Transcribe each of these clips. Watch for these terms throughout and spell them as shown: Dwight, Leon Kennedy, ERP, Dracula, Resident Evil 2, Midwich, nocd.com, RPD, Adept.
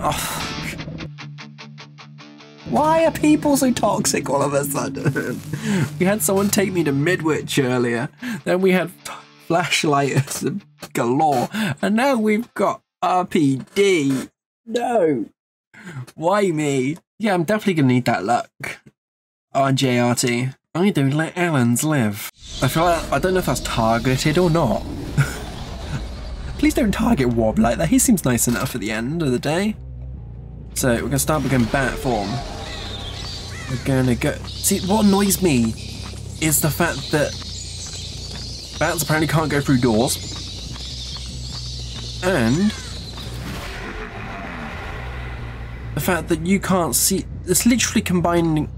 Oh, fuck. Why are people so toxic all of a sudden? We had someone take me to Midwich earlier. Then we had flashlights galore. And now we've got RPD. No. Why me? Yeah, I'm definitely going to need that luck. RJRT. I don't let Allens live. I feel like, I don't know if that's targeted or not. Please don't target Wob like that. He seems nice enough at the end of the day. So we're going to start becoming bat form. We're going to go... See, what annoys me is the fact that bats apparently can't go through doors. And... the fact that you can't see... It's literally combining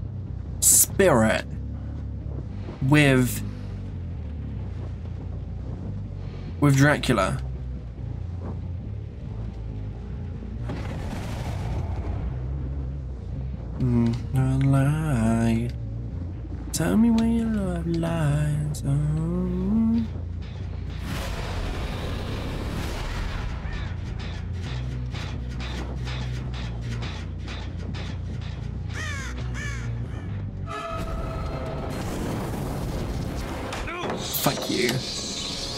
spirit with Dracula. Lie. Tell me where your love lies. Oh. Fuck you.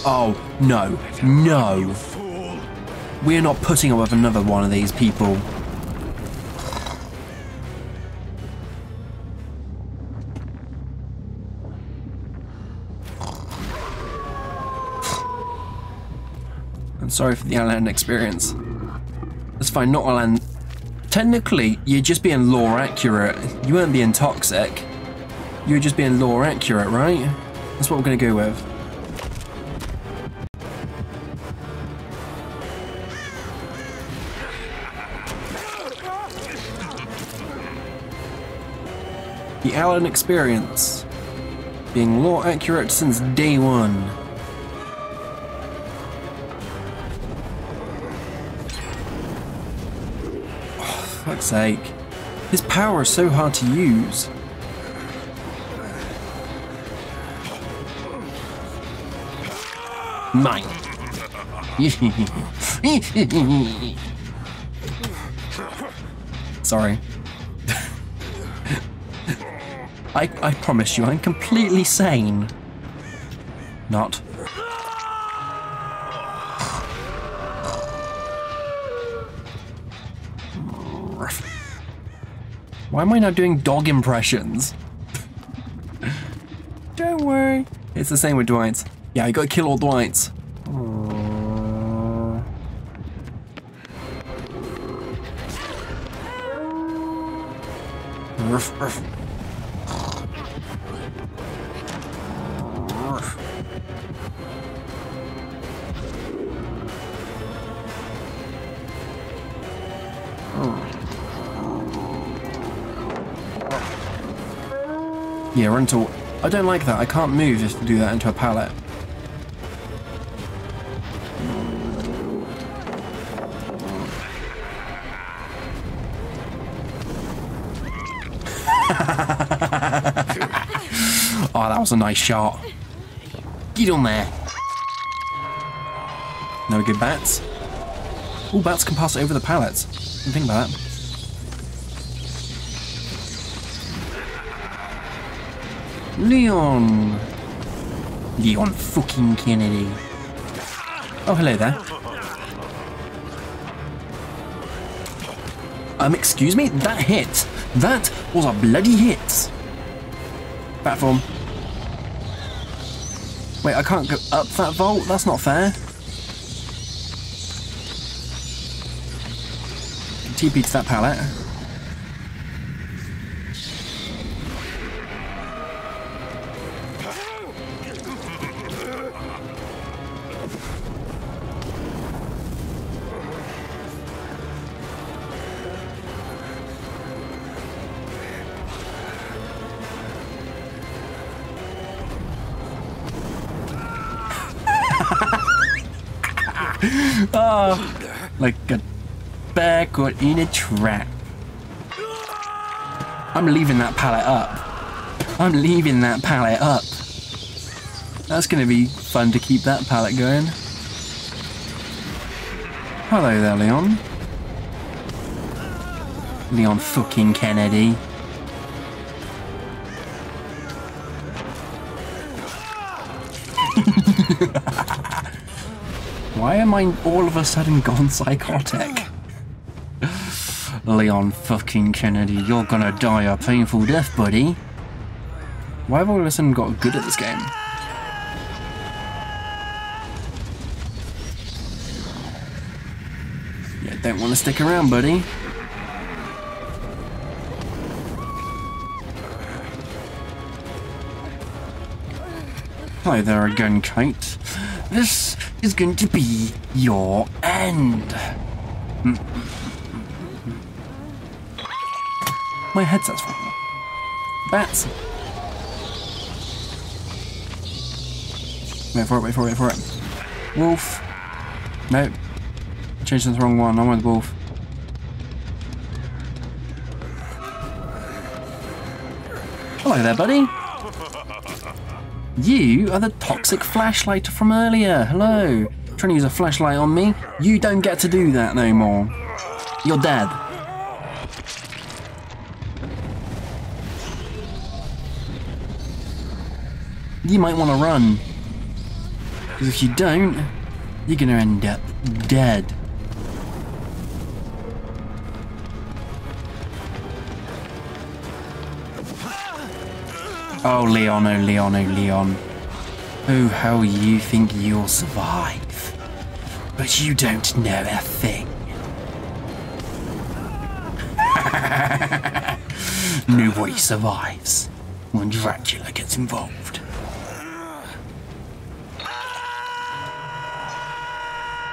Oh, no. No. We're not putting up with another one of these people. I'm sorry for the Allen experience. That's fine, not Allen. Technically, you're just being lore accurate. You weren't being toxic. You were just being lore accurate, right? That's what we're going to go with. The Allen experience. Being lore accurate since day one. Oh, fuck's sake. His power is so hard to use. Mine. Sorry. I promise you, I'm completely sane. Not. Why am I now doing dog impressions? Don't worry. It's the same with Dwight's. Yeah, you gotta kill all Dwights. Yeah, run to... I don't like that. I can't move just to do that into a pallet. Oh, that was a nice shot. Get on there. No good bats. All bats can pass over the pallets. Didn't think about that. Leon! Leon fucking Kennedy. Oh, hello there. Excuse me? That hit! That was a bloody hit! Platform. Wait, I can't go up that vault? That's not fair. TP to that pallet. Oh, like a bear caught in a trap. I'm leaving that pallet up. I'm leaving that pallet up. That's going to be fun to keep that pallet going. Hello there, Leon. Leon fucking Kennedy. Why am I all of a sudden gone psychotic? Leon fucking Kennedy, you're gonna die a painful death, buddy. Why have all of a sudden got good at this game? Yeah, don't want to stick around, buddy. Hi there again, Kate. This is going to be your end. My headset's falling. That's... Wait for it, wait for it, wait for it. Wolf. Nope. Changed to the wrong one. I went wolf. Hello there, buddy. You are the toxic flashlight from earlier. Hello. Trying to use a flashlight on me? You don't get to do that no more. You're dead. You might want to run. Because if you don't, you're going to end up dead. Oh, Leon, oh, Leon, oh, Leon. Oh, how you think you'll survive. But you don't know a thing. Nobody survives when Dracula gets involved.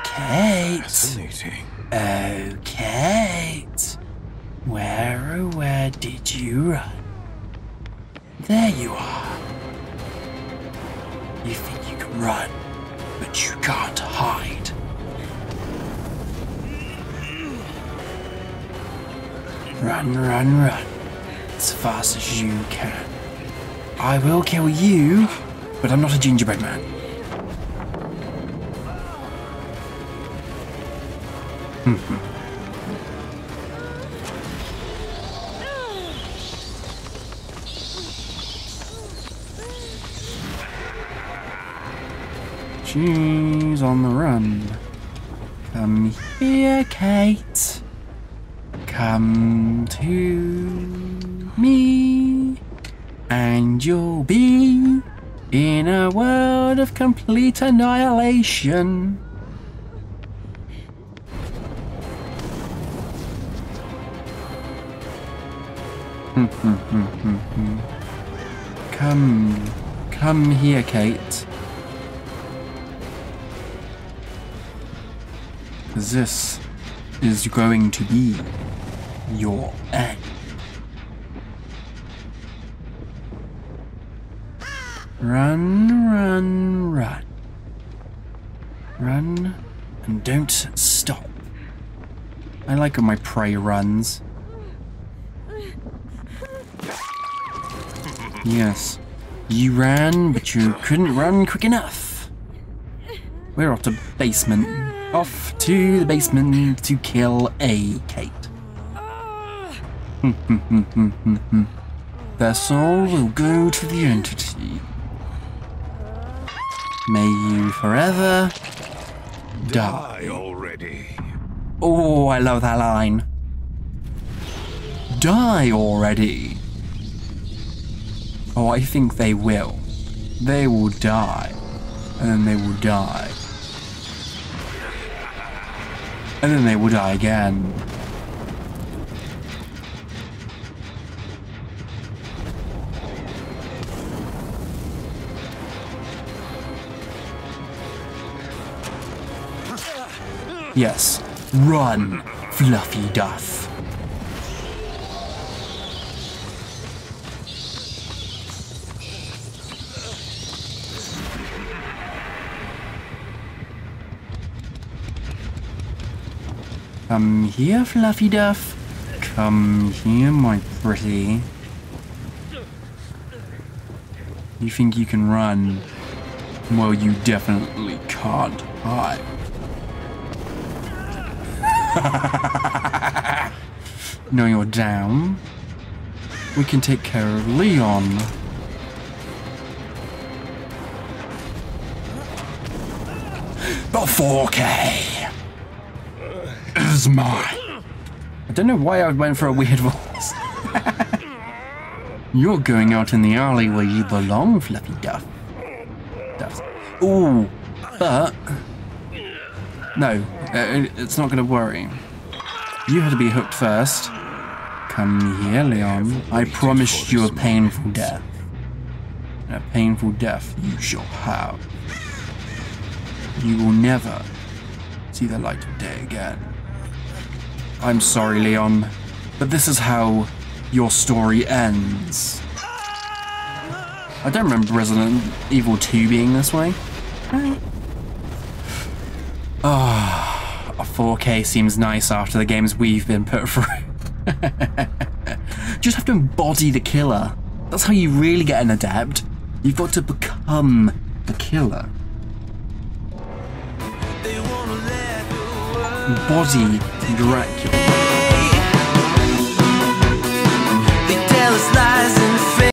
Kate. Fascinating. Oh, Kate. Where, oh, where did you run? There you are. You think you can run, but you can't hide. Run, run, run. As fast as you can. I will kill you, but I'm not a gingerbread man. She's on the run. Come here, Kate. Come to me. And you'll be in a world of complete annihilation. Come here, Kate. This is going to be your end. Run, run, run. Run and don't stop. I like when my prey runs. Yes, you ran, but you couldn't run quick enough. We're off to basement. Off to the basement to kill a Kate. Their soul will go to the entity. May you forever die already. Oh, I love that line. Die already. Oh, I think they will. They will die. And then they will die. And then they will die again. Yes, run, Fluffy Duff. Come here, Fluffy Duff. Come here, my pretty. You think you can run? Well, you definitely can't hide. Now you're down. We can take care of Leon. The 4K is mine. I don't know why I went for a weird voice. You're going out in the alley where you belong, Fluffy Duff. Ooh, but... no, it's not going to worry. You had to be hooked first. Come here, Leon. I promised you a painful death. And a painful death you shall have. You will never see the light of day again. I'm sorry, Leon, but this is how your story ends. I don't remember Resident Evil 2 being this way. Ah, a 4K seems nice after the games we've been put through. Just have to embody the killer. That's how you really get an adept. You've got to become the killer. Embody Dracula. They tell us lies.